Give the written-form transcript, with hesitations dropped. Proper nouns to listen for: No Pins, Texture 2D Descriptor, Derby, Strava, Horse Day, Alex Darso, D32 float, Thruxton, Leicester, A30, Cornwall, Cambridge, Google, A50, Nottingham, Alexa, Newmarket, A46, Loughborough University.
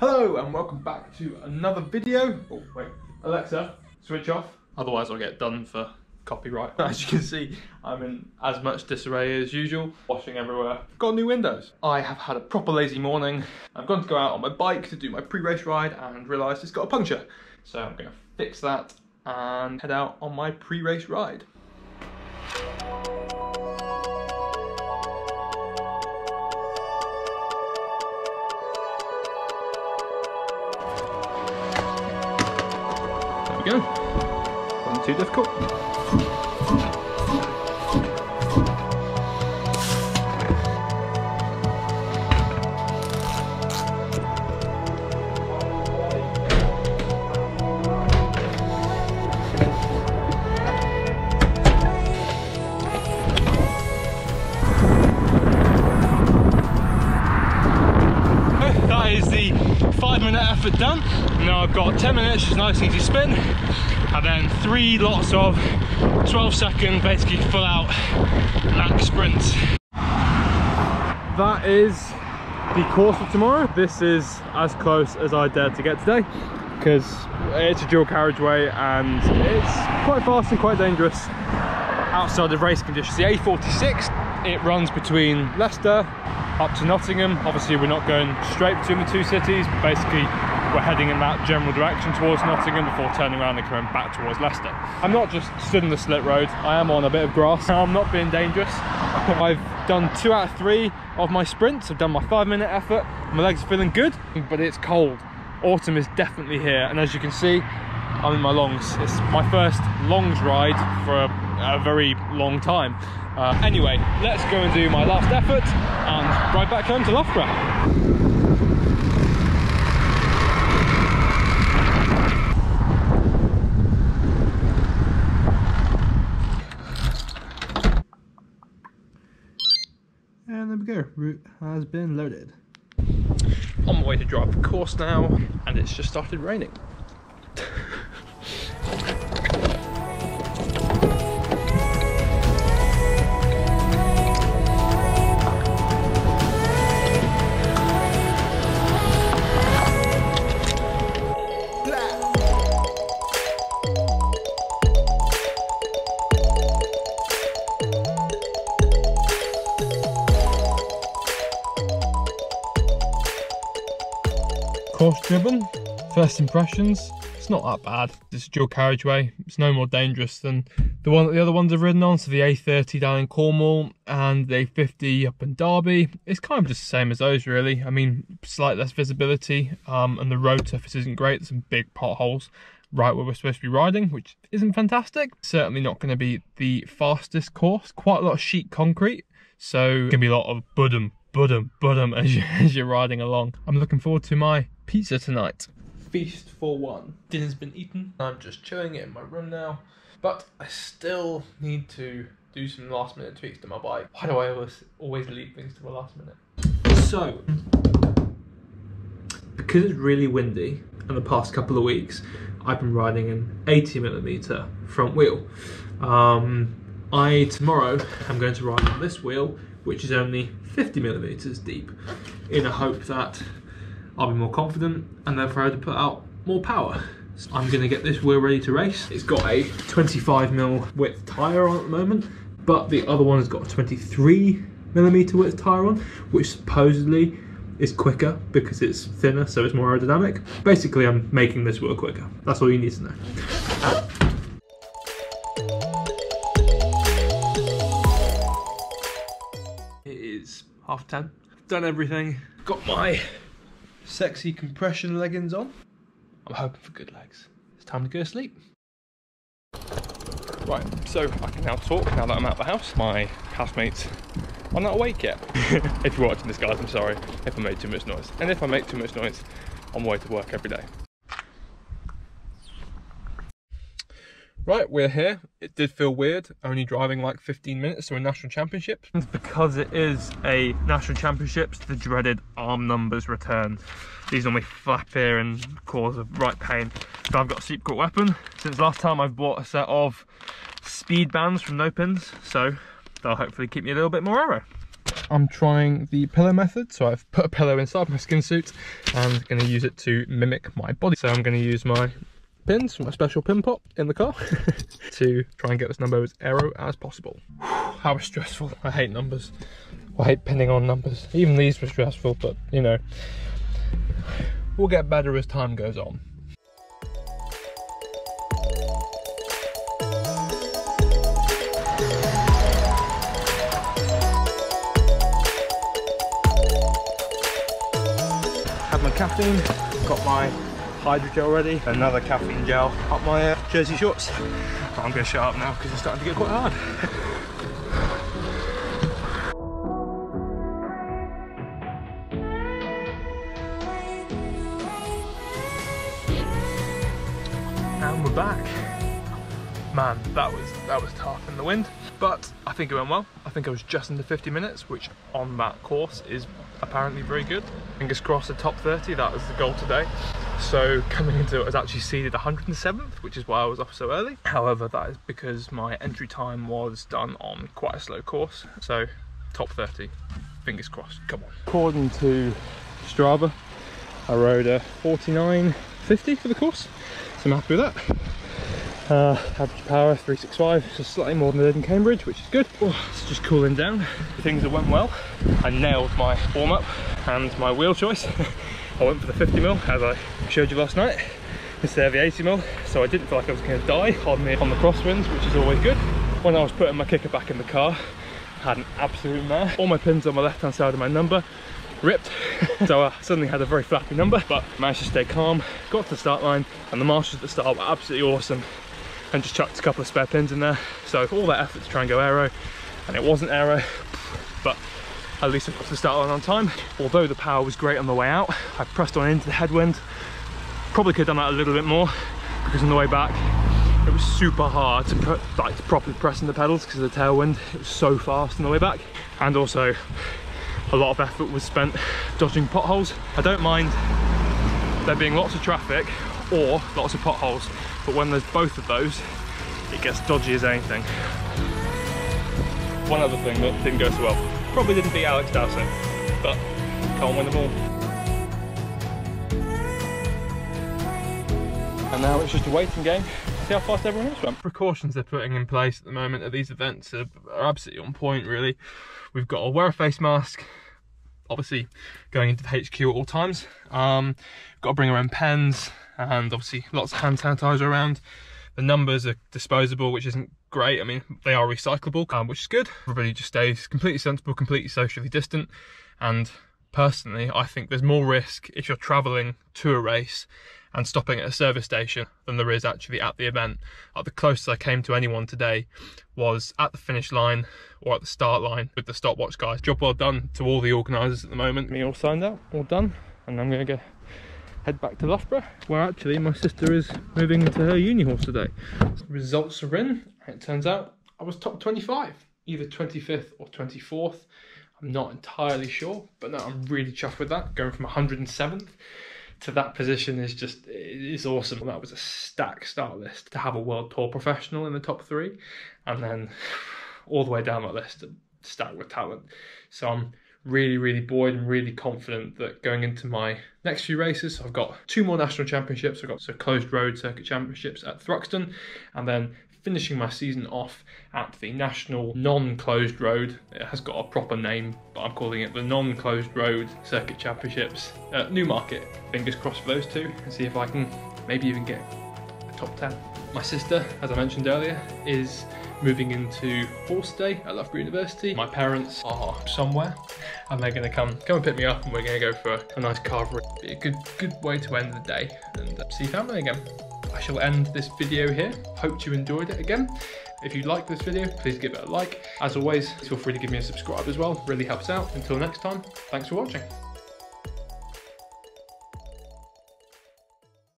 Hello and welcome back to another video. Oh wait, Alexa, switch off. Otherwise I'll get done for copyright. As you can see, I'm in as much disarray as usual. Washing everywhere. Got new windows. I have had a proper lazy morning. I'm going to go out on my bike to do my pre-race ride and realised it's got a puncture. So I'm going to fix that and head out on my pre-race ride. There we go. Wasn't too difficult. That is the 5-minute effort done. Now I've got 10 minutes, just a nice easy spin, and then 3 lots of 12-second, basically full out lap sprints. That is the course of tomorrow. This is as close as I dared to get today, because it's a dual carriageway and it's quite fast and quite dangerous outside of race conditions. The A46, it runs between Leicester up to Nottingham. Obviously we're not going straight between the two cities, but basically we're heading in that general direction towards Nottingham before turning around and coming back towards Leicester. I'm not just stood in the slit road, I am on a bit of grass. I'm not being dangerous. I've done 2 out of 3 of my sprints. I've done my 5-minute effort. My legs are feeling good, but it's cold. Autumn is definitely here, and as you can see, I'm in my longs. It's my first longs ride for a very long time. Anyway, let's go and do my last effort and ride back home to Loughborough. Route has been loaded. On my way to drive the course now, and it's just started raining. Course driven, first impressions, it's not that bad. It's a dual carriageway, it's no more dangerous than the one that the other ones I've ridden on, so the A30 down in Cornwall and the A50 up in Derby. It's kind of just the same as those really. I mean, slight less visibility, and the road surface isn't great. There's some big potholes right where we're supposed to be riding, which isn't fantastic. Certainly not going to be the fastest course. Quite a lot of sheet concrete, so it's going to be a lot of budum as you're riding along. I'm looking forward to my pizza tonight. Feast for one. Dinner's been eaten. I'm just chilling it in my room now, but I still need to do some last minute tweaks to my bike. Why do I always leave things to the last minute? So, because it's really windy, and the past couple of weeks, I've been riding an 80mm front wheel. Tomorrow, I'm going to ride on this wheel, which is only 50mm deep, in a hope that I'll be more confident and therefore able to put out more power. So I'm gonna get this wheel ready to race. It's got a 25mm width tyre on at the moment, but the other one's got a 23mm width tyre on, which supposedly is quicker because it's thinner, so it's more aerodynamic. Basically, I'm making this wheel quicker. That's all you need to know. It is 10:30. I've done everything. Got my sexy compression leggings on. I'm hoping for good legs. It's time to go to sleep. Right, so I can now talk now that I'm out the house. My housemates are not awake yet. If you're watching this, guys, I'm sorry if I made too much noise. And if I make too much noise, I'm on my way to work every day. Right, we're here. It did feel weird, only driving like 15 minutes to a national championship. Because it is a national championships, the dreaded arm numbers return. These normally flap here and cause a right pain. So I've got a secret weapon. Since last time I've bought a set of speed bands from No Pins, so they'll hopefully keep me a little bit more aero. I'm trying the pillow method. So I've put a pillow inside my skin suit and I'm going to use it to mimic my body. So I'm going to use my pins, my special pin pot in the car, to try and get this number as arrow as possible. How stressful. I hate numbers. I hate pinning on numbers. Even these were stressful, but you know, we'll get better as time goes on. Had my caffeine, got my hydrogel ready, another caffeine gel up my jersey shorts. I'm going to shut up now because it's starting to get quite hard. Back, man, that was tough in the wind, but I think it went well. I think I was just under 50 minutes, which on that course is apparently very good. Fingers crossed, the top 30, that was the goal today. So coming into it, I was actually seeded 107th, which is why I was off so early. However, that is because my entry time was done on quite a slow course. So top 30, fingers crossed, come on. According to Strava, I rode a 49.50 for the course, so I'm happy with that. Average power 365, so slightly more than I did in Cambridge, which is good. Oh, it's just cooling down. Things that went well, I nailed my warm-up and my wheel choice. I went for the 50mm as I showed you last night instead of the 80mm, so I didn't feel like I was going to die on the crosswinds, which is always good. When I was putting my kicker back in the car, I had an absolute mare. All my pins on my left hand side of my number ripped. So I suddenly had a very flappy number, but managed to stay calm, got to the start line, and the marshals at the start were absolutely awesome and just chucked a couple of spare pins in there. So all that effort to try and go aero, and it wasn't aero, but at least I got to the start line on time. Although the power was great on the way out, I pressed on into the headwind. Probably could have done that a little bit more, because on the way back it was super hard to properly press on the pedals because of the tailwind. It was so fast on the way back, and also a lot of effort was spent dodging potholes. I don't mind there being lots of traffic or lots of potholes, but when there's both of those, it gets dodgy as anything. One other thing that didn't go so well, probably didn't beat Alex Darso, but can't win them all. And now it's just a waiting game. See how fast everyone else went. Precautions they're putting in place at the moment at these events are absolutely on point, really. We've got to wear a face mask, obviously going into the HQ at all times. Got to bring our own pens, and obviously lots of hand sanitizer around. The numbers are disposable, which isn't great. I mean, they are recyclable, which is good. Everybody just stays completely sensible, completely socially distant. And personally, I think there's more risk if you're traveling to a race and stopping at a service station than there is actually at the event. The closest I came to anyone today was at the finish line or at the start line with the stopwatch guys. Job well done to all the organisers at the moment. Me all signed up, all done, and I'm going to go head back to Loughborough, where actually my sister is moving into her uni horse today. Results are in, and it turns out I was top 25, either 25th or 24th. I'm not entirely sure, but no, I'm really chuffed with that. Going from 107th to that position is just, it's awesome. That was a stacked start list. To have a World Tour professional in the top three, and then all the way down that list, stacked with talent. So I'm really, really buoyed and really confident that going into my next few races, I've got two more national championships. I've got some closed road circuit championships at Thruxton, and then finishing my season off at the national non-closed road. It has got a proper name, but I'm calling it the non-closed road circuit championships at Newmarket. Fingers crossed for those two, and see if I can maybe even get a top 10. My sister, as I mentioned earlier, is moving into Horse Day at Loughborough University. My parents are somewhere, and they're going to come and pick me up, and we're going to go for a nice carvery. Be a good way to end the day and see family again. I shall end this video here. Hope you enjoyed it again. If you like this video, please give it a like. As always, feel free to give me a subscribe as well. Really helps out. Until next time, thanks for watching.